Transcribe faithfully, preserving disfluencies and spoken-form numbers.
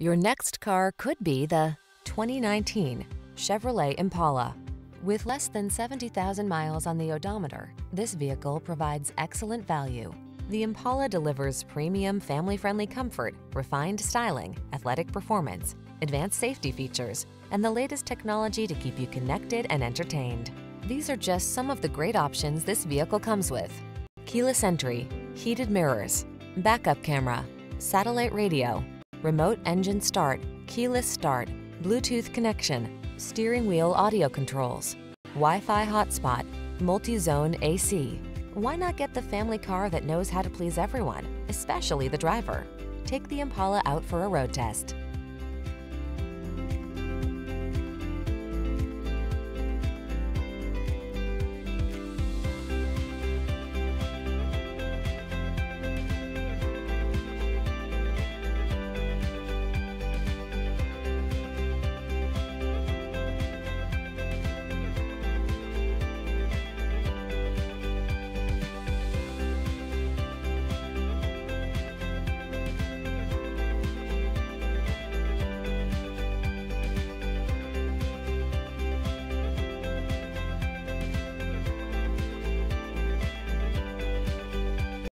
Your next car could be the twenty nineteen Chevrolet Impala. With less than seventy thousand miles on the odometer, this vehicle provides excellent value. The Impala delivers premium family-friendly comfort, refined styling, athletic performance, advanced safety features, and the latest technology to keep you connected and entertained. These are just some of the great options this vehicle comes with: keyless entry, heated mirrors, backup camera, satellite radio, remote engine start, keyless start, Bluetooth connection, steering wheel audio controls, Wi-Fi hotspot, multi-zone A C. Why not get the family car that knows how to please everyone, especially the driver? Take the Impala out for a road test.